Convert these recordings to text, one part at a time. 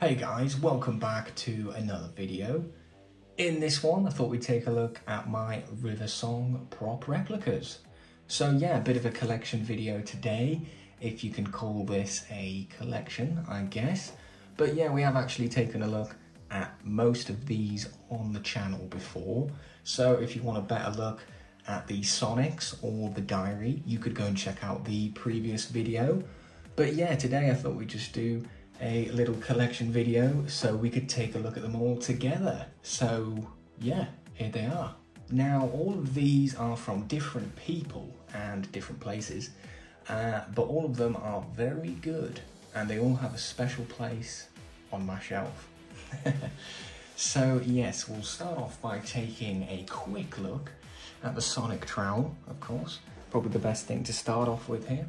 Hey guys, welcome back to another video. In this one, I thought we'd take a look at my River Song prop replicas. So yeah, a bit of a collection video today, if you can call this a collection, I guess. But yeah, we have actually taken a look at most of these on the channel before. So if you want a better look at the Sonics or the Diary, you could go and check out the previous video. But yeah, today I thought we'd just do a little collection video so we could take a look at them all together. So yeah, here they are. Now all of these are from different people and different places, but all of them are very good and they all have a special place on my shelf. So yes, we'll start off by taking a quick look at the Sonic Trowel, of course. Probably the best thing to start off with here.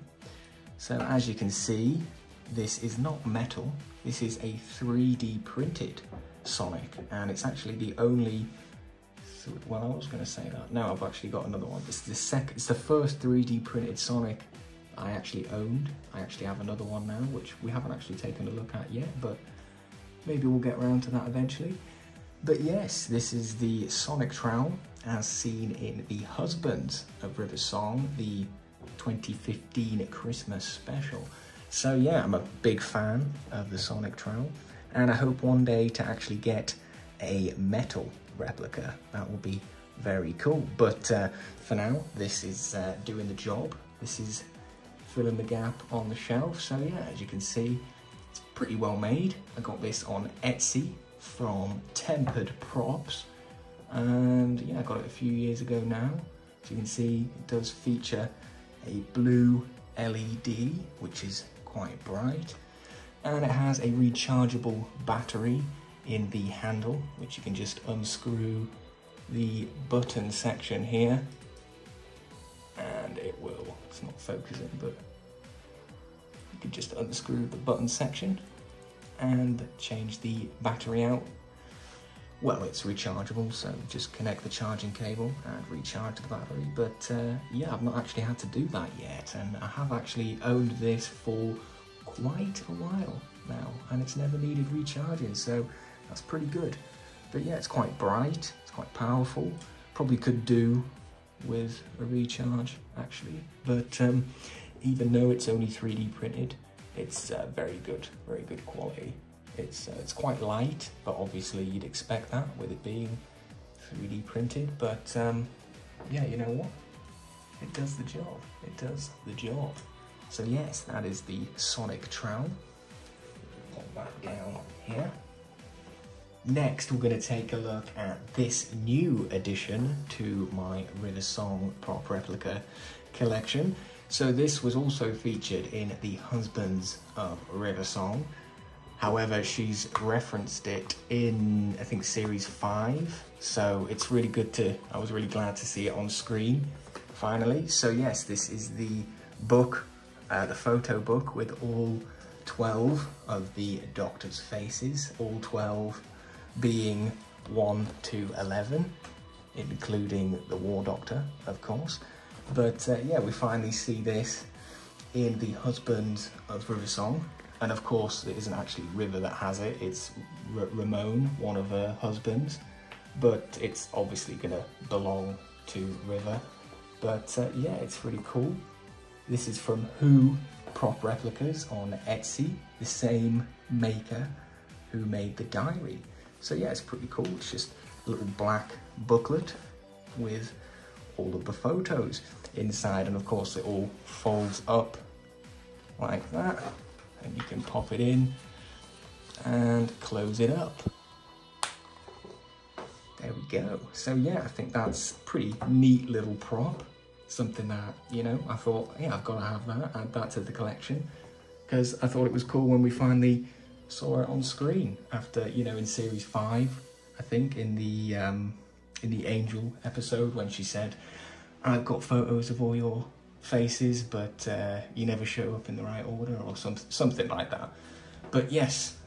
So as you can see, this is not metal, this is a 3D printed Sonic, and it's actually the only, well, I was going to say that, no, I've actually got another one. It's the first 3D printed Sonic I actually owned. I actually have another one now, which we haven't actually taken a look at yet, but maybe we'll get around to that eventually. But yes, this is the Sonic Trowel, as seen in The Husbands of River Song, the 2015 Christmas special. So yeah, I'm a big fan of the Sonic Trowel, and I hope one day to actually get a metal replica. That would be very cool. But for now, this is doing the job. This is filling the gap on the shelf. So yeah, as you can see, it's pretty well made. I got this on Etsy from Tempered Props, and yeah, I got it a few years ago now. As you can see, it does feature a blue LED, which is quite bright, and it has a rechargeable battery in the handle, which you can just unscrew the button section here and it will, it's not focusing, but you can just unscrew the button section and change the battery out. Well, it's rechargeable, so just connect the charging cable and recharge the battery. But yeah, I've not actually had to do that yet, and I have actually owned this for quite a while now, and it's never needed recharging, so that's pretty good. But yeah, it's quite bright, it's quite powerful, probably could do with a recharge actually, but even though it's only 3D printed, it's very good quality. It's quite light, but obviously you'd expect that with it being 3D printed, but yeah, you know what? It does the job, it does the job. So yes, that is the Sonic Trowel. Put that down here. Next, we're going to take a look at this new addition to my River Song prop replica collection. So this was also featured in The Husbands of River Song. However, she's referenced it in, I think, series 5. So it's really good to, I was really glad to see it on screen, finally. So yes, this is the book, the photo book with all 12 of the Doctor's faces, all 12 being 1 to 11, including the War Doctor, of course. But yeah, we finally see this in The Husbands of River Song. And of course, it isn't actually River that has it, it's Ramon, one of her husbands, but it's obviously gonna belong to River. But yeah, it's really cool. This is from Who Prop Replicas on Etsy, the same maker who made the Diary. So yeah, it's pretty cool. It's just a little black booklet with all of the photos inside, and of course it all folds up like that. And you can pop it in and close it up. There we go. So yeah, I think that's pretty neat little prop. Something that, you know, I thought, yeah, I've got to have that, add that to the collection. Because I thought it was cool when we finally saw it on screen after, you know, in series 5, I think, in the Angel episode, when she said, I've got photos of all your faces, but you never show up in the right order, or something like that. But yes,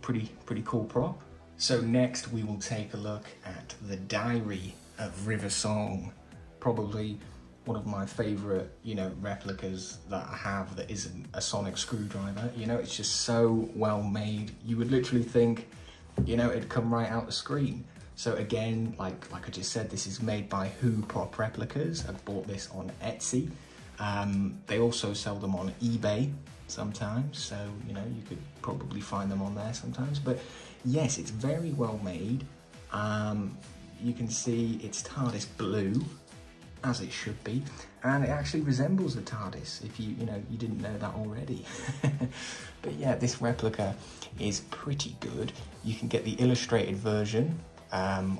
pretty cool prop. So next we will take a look at the Diary of River Song, probably one of my favorite, you know, replicas that I have that isn't a Sonic Screwdriver. You know, it's just so well made. You would literally think, you know, it'd come right out the screen. So again, like I just said, this is made by Who Prop Replicas. I bought this on Etsy. They also sell them on eBay sometimes, so you know, you could probably find them on there sometimes. But yes, it's very well made. You can see it's TARDIS blue, as it should be, and it actually resembles the TARDIS, if you didn't know that already. But yeah, this replica is pretty good. You can get the illustrated version,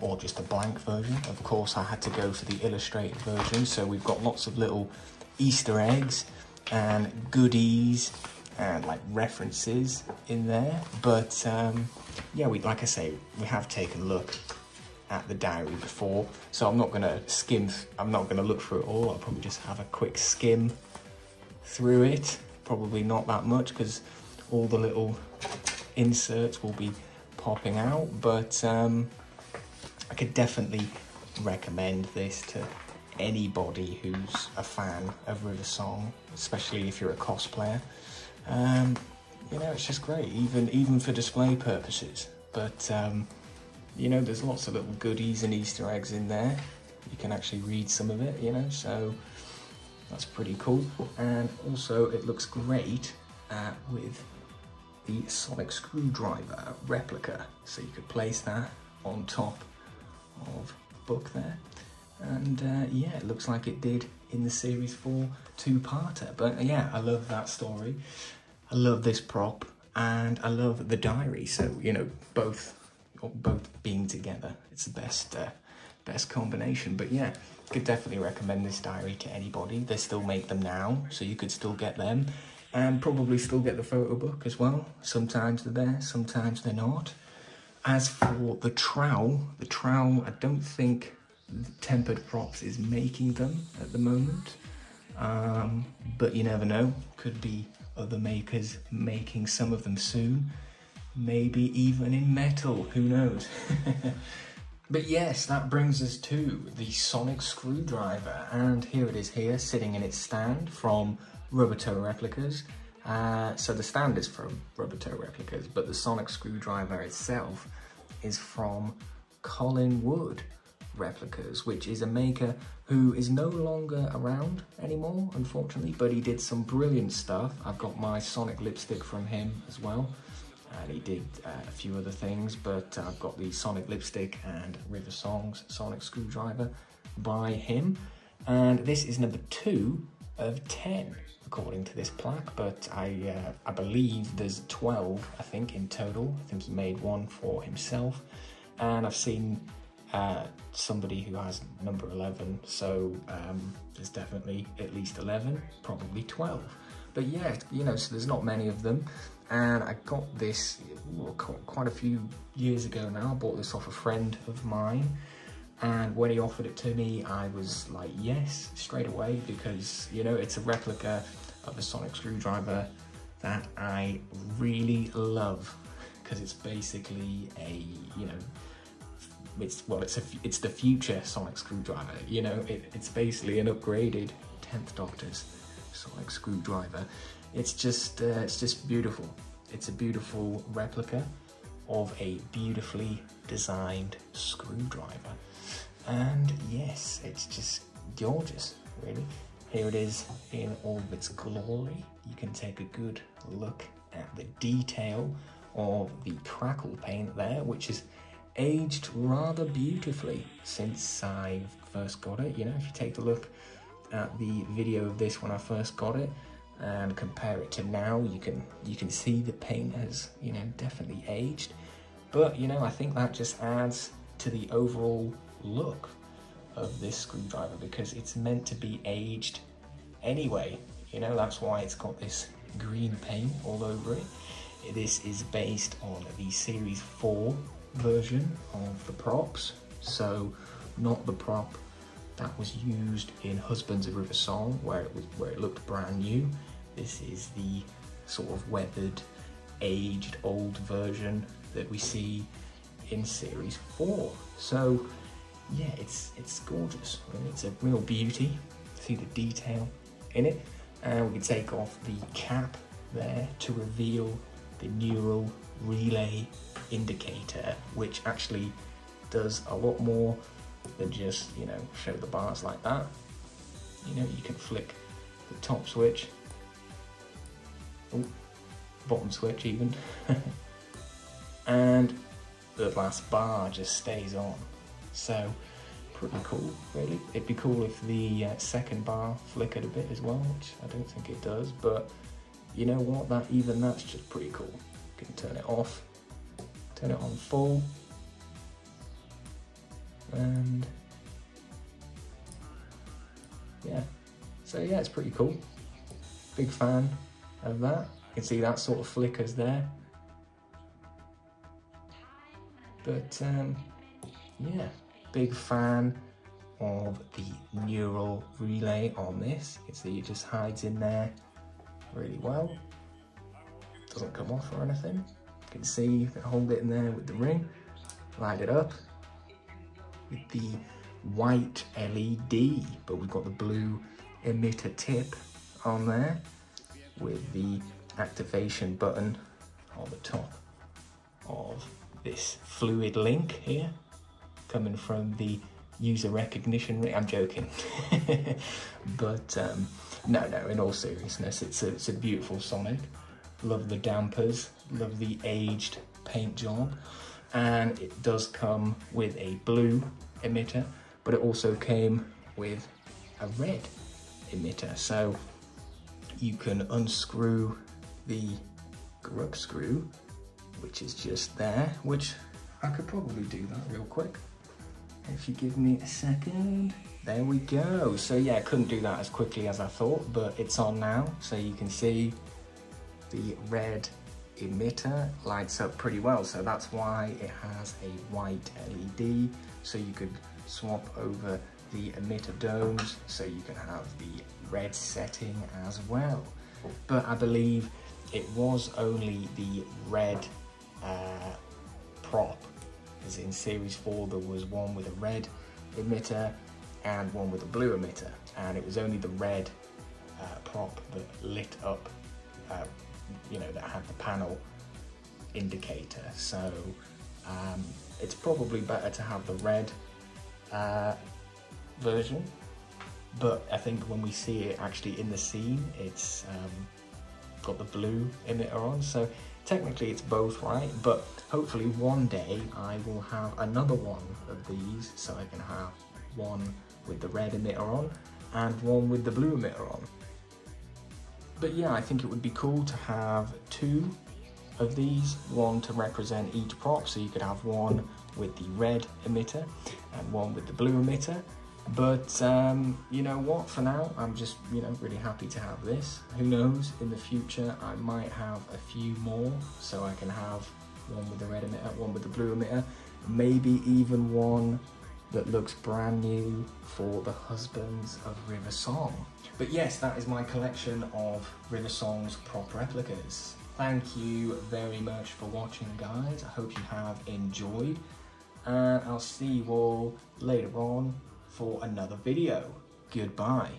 or just a blank version. Of course, I had to go for the illustrated version, so we've got lots of little Easter eggs and goodies and like references in there. But yeah, like I say, we have taken a look at the diary before, so I'm not gonna look through it all. I'll probably just have a quick skim through it, probably not that much, because all the little inserts will be popping out. But I could definitely recommend this to anybody who's a fan of River Song, especially if you're a cosplayer. You know, it's just great, even for display purposes. But you know, there's lots of little goodies and Easter eggs in there. You can actually read some of it, you know, so that's pretty cool. And also it looks great with the Sonic Screwdriver replica, so you could place that on top of the book there. And yeah, it looks like it did in the series 4 two-parter. But yeah, I love that story. I love this prop, and I love the diary. So you know, both being together, it's the best combination. But yeah, could definitely recommend this diary to anybody. They still make them now, so you could still get them, and probably still get the photo book as well. Sometimes they're there, sometimes they're not. As for the trowel, I don't think Tempered Props is making them at the moment, but you never know, could be other makers making some of them soon, maybe even in metal, who knows. But yes, that brings us to the Sonic Screwdriver, and here it is, here sitting in its stand from Rubbertoe Replicas. So the stand is from Rubbertoe Replicas, but the Sonic Screwdriver itself is from Colin Wood Replicas, which is a maker who is no longer around anymore, unfortunately, but he did some brilliant stuff. I've got my Sonic Lipstick from him as well, and he did a few other things, but I've got the Sonic Lipstick and River Song's Sonic Screwdriver by him, and this is number 2 of 10 according to this plaque. But I believe there's 12, I think, in total. I think he made one for himself, and I've seen somebody who has number 11, so there's definitely at least 11, probably 12. But yeah, you know, so there's not many of them, and I got this quite a few years ago now. I bought this off a friend of mine, and when he offered it to me, I was like, yes, straight away, because you know, it's a replica of the Sonic Screwdriver that I really love, because it's basically a, you know, it's the future Sonic Screwdriver. You know, it's basically an upgraded 10th Doctor's Sonic Screwdriver. It's just beautiful. It's a beautiful replica of a beautifully designed screwdriver, and yes, it's just gorgeous, really. Here it is in all of its glory. You can take a good look at the detail of the crackle paint there, which is aged rather beautifully since I first got it. You know, if you take a look at the video of this when I first got it and compare it to now, you can see the paint has, you know, definitely aged. But you know, I think that just adds to the overall look of this screwdriver, because it's meant to be aged anyway. You know, that's why it's got this green paint all over it. This is based on the series 4 version of the props, so not the prop that was used in Husbands of River Song, where it looked brand new. This is the sort of weathered, aged, old version that we see in series 4. So yeah, it's gorgeous. I mean, it's a real beauty. see the detail in it. And we can take off the cap there to reveal the neural relay indicator, which actually does a lot more than just, you know, show the bars like that. You know, you can flick the top switch, bottom switch even, and the last bar just stays on. So pretty cool, really. It'd be cool if the second bar flickered a bit as well, which I don't think it does, but you know what, that even that's just pretty cool. You can turn it off, turn it on full, and yeah, so yeah, it's pretty cool. Big fan of that. You can see that sort of flickers there, but yeah, big fan of the neural relay on this. You can see it just hides in there really well, doesn't come off or anything. You can see you can hold it in there with the ring, light it up with the white LED, but we've got the blue emitter tip on there with the activation button on the top of this fluid link here, coming from the user recognition ring. I'm joking. But no, in all seriousness, it's a beautiful Sonic. Love the dampers, love the aged paint job, and it does come with a blue emitter, but it also came with a red emitter. So you can unscrew the grub screw, which is just there, which I could probably do that real quick if you give me a second. There we go. So yeah, I couldn't do that as quickly as I thought, but it's on now. So you can see the red emitter lights up pretty well. So that's why it has a white LED. So you could swap over the emitter domes, so you can have the red setting as well. But I believe it was only the red prop, as in series 4 there was one with a red emitter and one with a blue emitter, and it was only the red prop that lit up, you know, that had the panel indicator. So it's probably better to have the red version, but I think when we see it actually in the scene, it's got the blue emitter on, so technically it's both, right? But hopefully one day I will have another one of these, so I can have one with the red emitter on and one with the blue emitter on. But yeah, I think it would be cool to have two of these, one to represent each prop, so you could have one with the red emitter and one with the blue emitter. But you know what, for now I'm just, you know, really happy to have this. Who knows, in the future I might have a few more, so I can have one with the red emitter, one with the blue emitter, maybe even one that looks brand new for the Husbands of River Song. But yes, that is my collection of River Song's prop replicas. Thank you very much for watching, guys. I hope you have enjoyed, and I'll see you all later on for another video. Goodbye.